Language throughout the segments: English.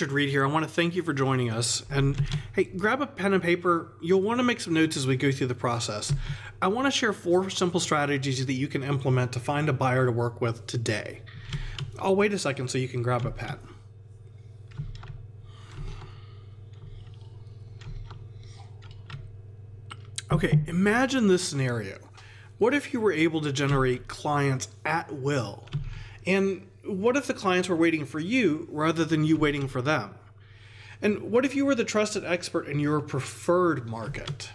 Richard Reid here. I want to thank you for joining us. And hey, grab a pen and paper. You'll want to make some notes as we go through the process. I want to share 4 simple strategies that you can implement to find a buyer to work with today. I'll wait a second so you can grab a pen. Okay, imagine this scenario. What if you were able to generate clients at will? And what if the clients were waiting for you rather than you waiting for them? And what if you were the trusted expert in your preferred market?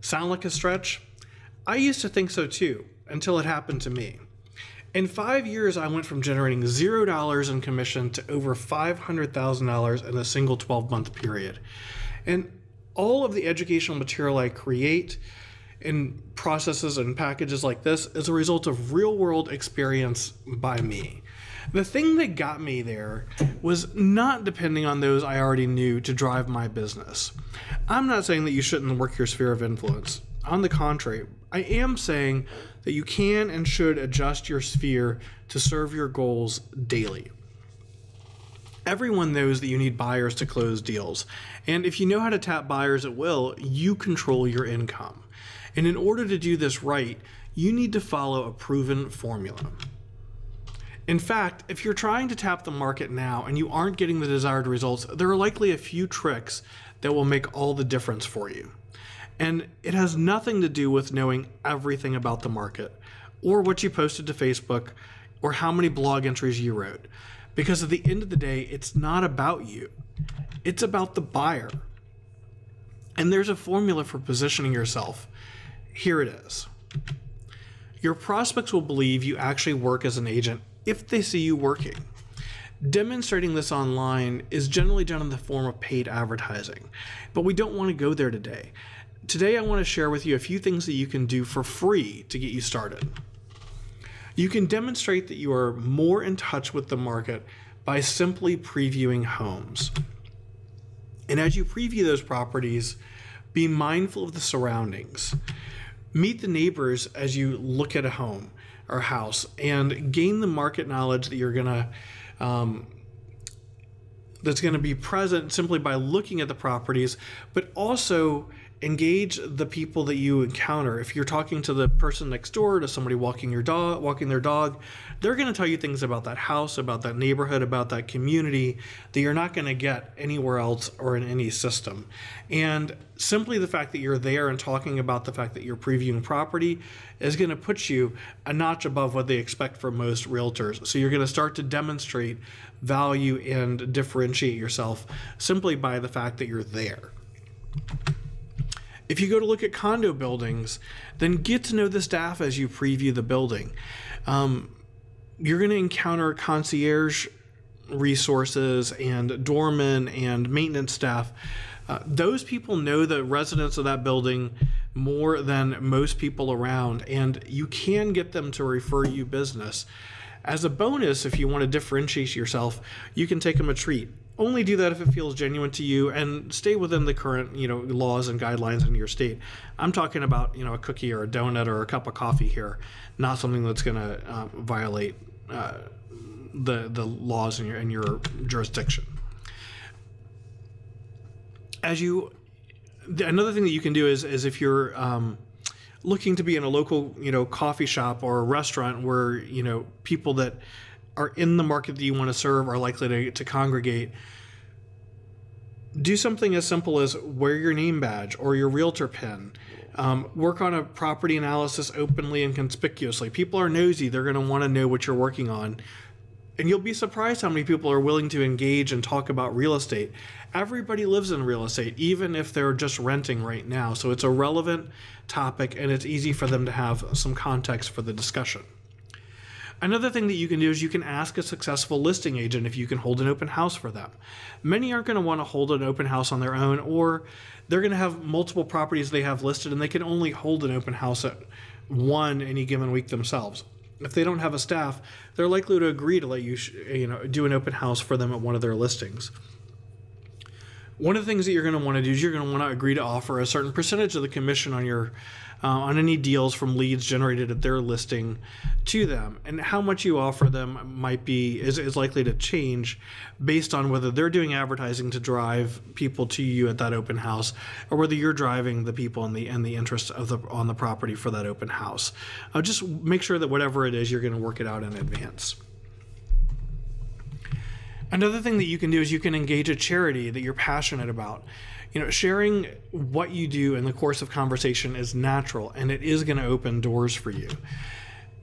Sound like a stretch? I used to think so too, until it happened to me. In 5 years, I went from generating $0 in commission to over $500,000 in a single 12-month period. And all of the educational material I create in processes and packages like this is a result of real-world experience by me. The thing that got me there was not depending on those I already knew to drive my business. I'm not saying that you shouldn't work your sphere of influence. On the contrary, I am saying that you can and should adjust your sphere to serve your goals daily. Everyone knows that you need buyers to close deals, and if you know how to tap buyers at will, you control your income. And in order to do this right, you need to follow a proven formula. In fact, if you're trying to tap the market now and you aren't getting the desired results, there are likely a few tricks that will make all the difference for you. And it has nothing to do with knowing everything about the market, or what you posted to Facebook, or how many blog entries you wrote. Because at the end of the day, it's not about you. It's about the buyer. And there's a formula for positioning yourself. Here it is. Your prospects will believe you actually work as an agent if they see you working. Demonstrating this online is generally done in the form of paid advertising, but we don't want to go there today. Today, I want to share with you a few things that you can do for free to get you started. You can demonstrate that you are more in touch with the market by simply previewing homes. And as you preview those properties, be mindful of the surroundings. Meet the neighbors as you look at a home or house and gain the market knowledge that you're that's gonna be present simply by looking at the properties, but also engage the people that you encounter. If you're talking to the person next door, to somebody walking their dog, they're gonna tell you things about that house, about that neighborhood, about that community that you're not gonna get anywhere else or in any system. And simply the fact that you're there and talking about the fact that you're previewing property is gonna put you a notch above what they expect from most realtors. So you're gonna start to demonstrate value and differentiate yourself simply by the fact that you're there. If you go to look at condo buildings, then get to know the staff as you preview the building. You're going to encounter concierge resources and doormen and maintenance staff. Those people know the residents of that building more than most people around, and you can get them to refer you business. As a bonus, if you want to differentiate yourself, you can take them a treat. Only do that if it feels genuine to you, and stay within the current, laws and guidelines in your state. I'm talking about, a cookie or a donut or a cup of coffee here, not something that's going to violate the laws in your jurisdiction. Another thing that you can do is if you're looking to be in a local, coffee shop or a restaurant where, people that are in the market that you want to serve are likely to congregate. Do something as simple as wear your name badge or your realtor pin. Work on a property analysis openly and conspicuously. People are nosy. They're going to want to know what you're working on. And you'll be surprised how many people are willing to engage and talk about real estate. Everybody lives in real estate, even if they're just renting right now. So it's a relevant topic, and it's easy for them to have some context for the discussion. Another thing that you can do is you can ask a successful listing agent if you can hold an open house for them. Many aren't going to want to hold an open house on their own, or they're going to have multiple properties they have listed and they can only hold an open house at one any given week themselves. If they don't have a staff, they're likely to agree to let you do an open house for them at one of their listings. one of the things that you're going to want to do is you're going to want to agree to offer a certain percentage of the commission on your on any deals from leads generated at their listing to them. And how much you offer them might be is likely to change based on whether they're doing advertising to drive people to you at that open house, or whether you're driving the people and the interest of on the property for that open house. Just make sure that whatever it is, you're going to work it out in advance. Another thing that you can do is you can engage a charity that you're passionate about. You know, sharing what you do in the course of conversation is natural, and it is going to open doors for you.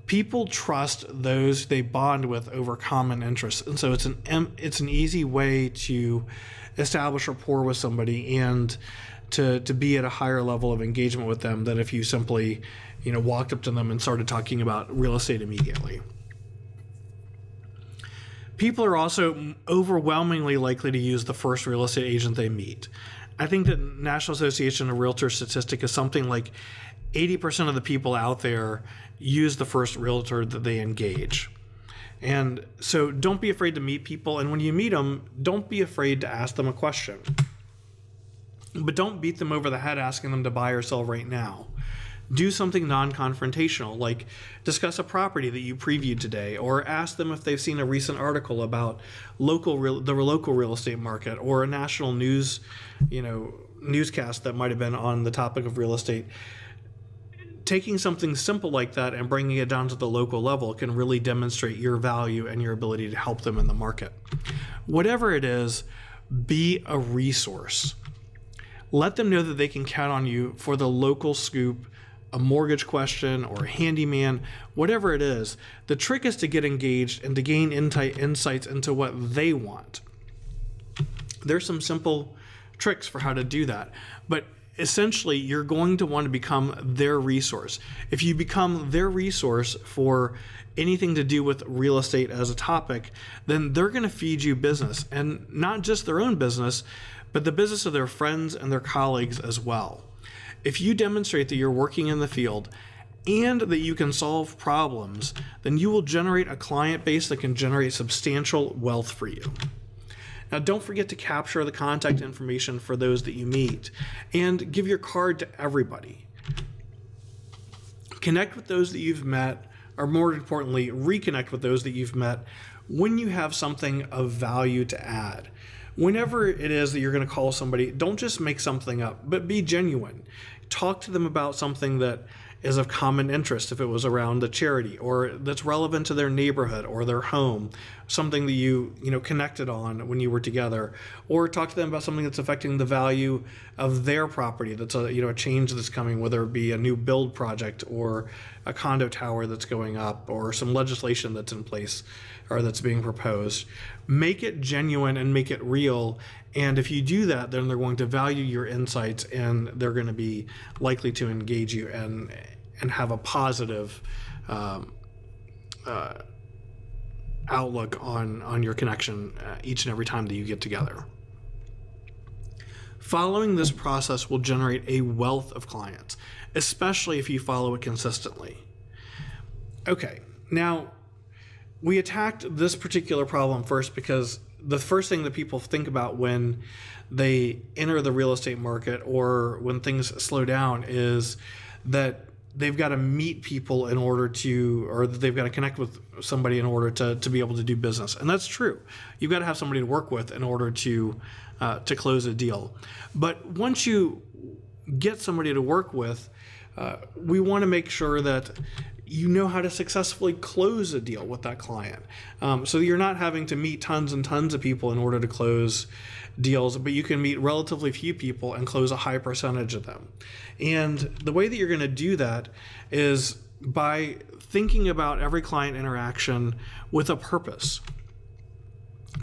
People trust those they bond with over common interests, and so it's an easy way to establish rapport with somebody and to be at a higher level of engagement with them than if you simply, you know, walked up to them and started talking about real estate immediately. People are also overwhelmingly likely to use the first real estate agent they meet. I think that National Association of Realtors statistic is something like 80% of the people out there use the first realtor that they engage. And so don't be afraid to meet people. And when you meet them, don't be afraid to ask them a question. But don't beat them over the head asking them to buy or sell right now. Do something non-confrontational, like discuss a property that you previewed today, or ask them if they've seen a recent article about the local real estate market, or a national news, you know, newscast that might have been on the topic of real estate. Taking something simple like that and bringing it down to the local level can really demonstrate your value and your ability to help them in the market. Whatever it is, be a resource. Let them know that they can count on you for the local scoop, a mortgage question, or a handyman, whatever it is. The trick is to get engaged and to gain insights into what they want. There's some simple tricks for how to do that, but essentially you're going to want to become their resource. If you become their resource for anything to do with real estate as a topic, then they're going to feed you business, and not just their own business, but the business of their friends and their colleagues as well. If you demonstrate that you're working in the field and that you can solve problems, then you will generate a client base that can generate substantial wealth for you. Now, don't forget to capture the contact information for those that you meet and give your card to everybody. Connect with those that you've met, or more importantly, reconnect with those that you've met when you have something of value to add. Whenever it is that you're going to call somebody, don't just make something up, but be genuine. Talk to them about something that is of common interest, if it was around the charity, or that's relevant to their neighborhood or their home, something that you know, connected on when you were together, or talk to them about something that's affecting the value of their property, that's a, you know, a change that's coming, whether it be a new build project or a condo tower that's going up or some legislation that's in place or that's being proposed. Make it genuine and make it real. And if you do that, then they're going to value your insights and they're going to be likely to engage you and have a positive outlook on your connection each and every time that you get together. Following this process will generate a wealth of clients, especially if you follow it consistently. Okay, now we attacked this particular problem first because the first thing that people think about when they enter the real estate market or when things slow down is that they've got to meet people in order to, or that they've got to connect with somebody in order to be able to do business. And that's true. You've got to have somebody to work with in order to close a deal. But once you get somebody to work with, we want to make sure that you know how to successfully close a deal with that client. So you're not having to meet tons and tons of people in order to close deals, but you can meet relatively few people and close a high percentage of them. And the way that you're going to do that is by thinking about every client interaction with a purpose.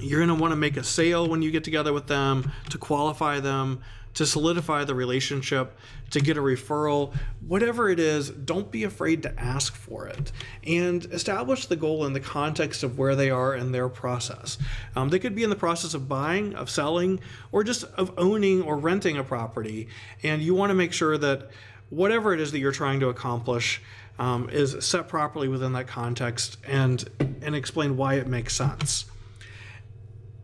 You're going to want to make a sale when you get together with them, to qualify them, to solidify the relationship, to get a referral. Whatever it is, don't be afraid to ask for it. And establish the goal in the context of where they are in their process. They could be in the process of buying, of selling, or just of owning or renting a property. And you want to make sure that whatever it is that you're trying to accomplish is set properly within that context and explain why it makes sense.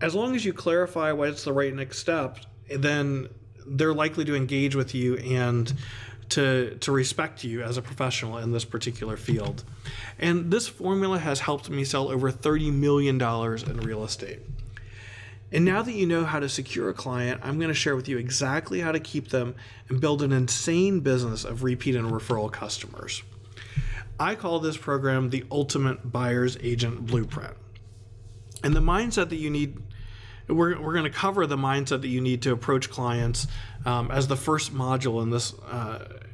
As long as you clarify what's the right next step then they're likely to engage with you and to respect you as a professional in this particular field. And this formula has helped me sell over $30 million in real estate. And now that you know how to secure a client, I'm going to share with you exactly how to keep them and build an insane business of repeat and referral customers. I call this program the Ultimate Buyer's Agent Blueprint. And the mindset that you need, we're going to cover the mindset that you need to approach clients as the first module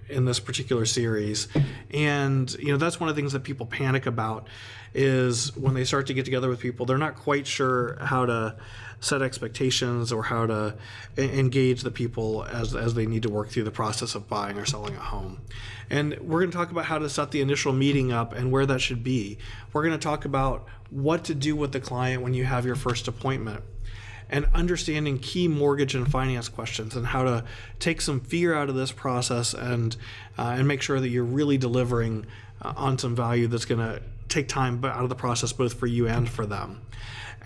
in this particular series. And you know, that's one of the things that people panic about is when they start to get together with people, they're not quite sure how to set expectations or how to engage the people as they need to work through the process of buying or selling a home. And we're going to talk about how to set the initial meeting up and where that should be. We're going to talk about what to do with the client when you have your first appointment, and understanding key mortgage and finance questions and how to take some fear out of this process and make sure that you're really delivering on some value that's going to take time out of the process both for you and for them.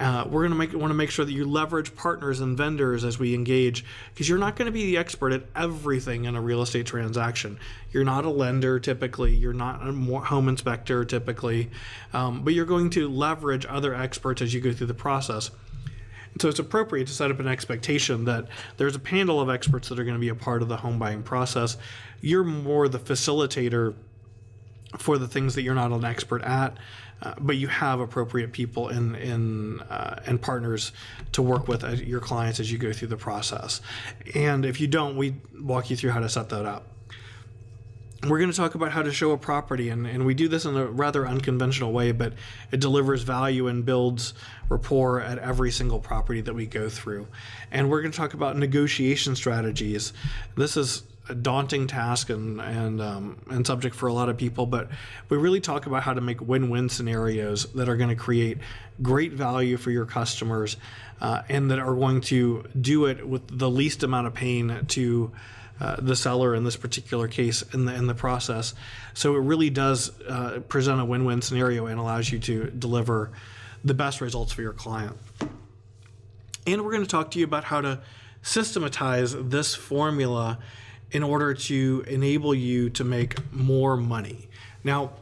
We're going to want to make sure that you leverage partners and vendors as we engage, because you're not going to be the expert at everything in a real estate transaction. You're not a lender typically. You're not a home inspector typically, but you're going to leverage other experts as you go through the process. So it's appropriate to set up an expectation that there's a panel of experts that are going to be a part of the home buying process. You're more the facilitator for the things that you're not an expert at, but you have appropriate people and partners to work with your clients as you go through the process. And if you don't, we walk you through how to set that up. We're going to talk about how to show a property, and we do this in a rather unconventional way, but it delivers value and builds rapport at every single property that we go through. And we're going to talk about negotiation strategies. This is a daunting task and subject for a lot of people, but we really talk about how to make win-win scenarios that are going to create great value for your customers and that are going to do it with the least amount of pain to the seller in this particular case in the process. So it really does present a win-win scenario and allows you to deliver the best results for your client. And we're going to talk to you about how to systematize this formula in order to enable you to make more money. Now,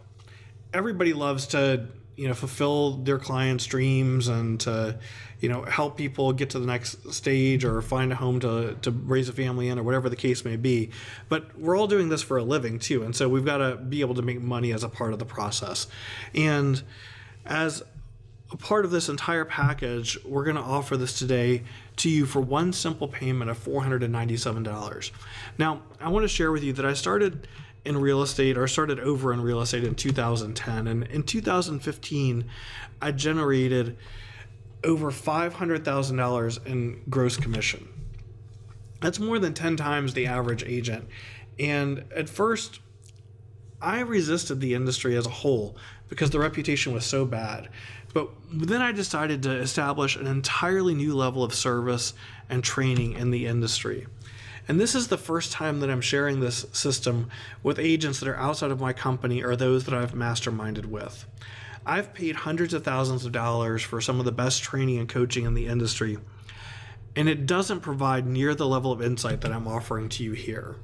everybody loves to, you know, fulfill their clients' dreams and to, you know, help people get to the next stage or find a home to raise a family in or whatever the case may be. But we're all doing this for a living too. And so we've got to be able to make money as a part of the process. And as a part of this entire package, we're going to offer this today to you for one simple payment of $497. Now, I want to share with you that I started in real estate, or started over in real estate in 2010. And in 2015, I generated over $500,000 in gross commission. That's more than 10 times the average agent. And at first, I resisted the industry as a whole because the reputation was so bad. But then I decided to establish an entirely new level of service and training in the industry. And this is the first time that I'm sharing this system with agents that are outside of my company or those that I've masterminded with. I've paid hundreds of thousands of dollars for some of the best training and coaching in the industry, and it doesn't provide near the level of insight that I'm offering to you here.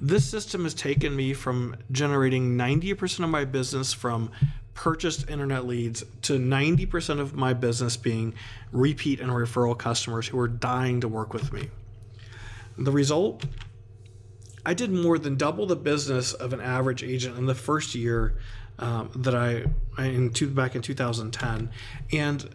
This system has taken me from generating 90% of my business from purchased internet leads to 90% of my business being repeat and referral customers who are dying to work with me. The result? I did more than double the business of an average agent in the first year that back in 2010, and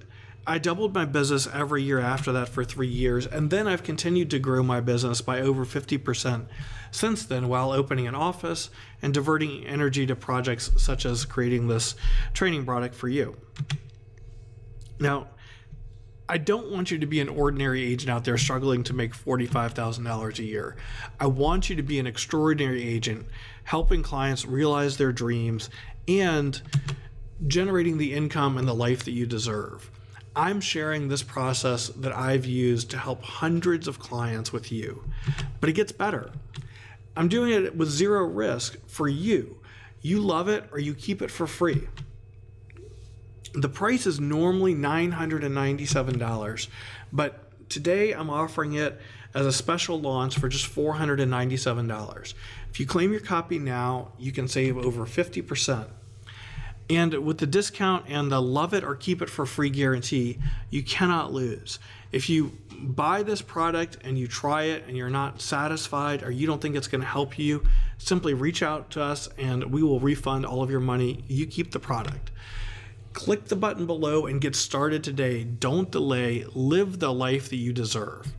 I doubled my business every year after that for 3 years, and then I've continued to grow my business by over 50% since then while opening an office and diverting energy to projects such as creating this training product for you. Now, I don't want you to be an ordinary agent out there struggling to make $45,000 a year. I want you to be an extraordinary agent, helping clients realize their dreams and generating the income and the life that you deserve. I'm sharing this process that I've used to help hundreds of clients with you, but it gets better. I'm doing it with zero risk for you. You love it or you keep it for free. The price is normally $997, but today I'm offering it as a special launch for just $497. If you claim your copy now, you can save over 50%. And with the discount and the love it or keep it for free guarantee, you cannot lose. If you buy this product and you try it and you're not satisfied or you don't think it's going to help you, simply reach out to us and we will refund all of your money. You keep the product. Click the button below and get started today. Don't delay. Live the life that you deserve.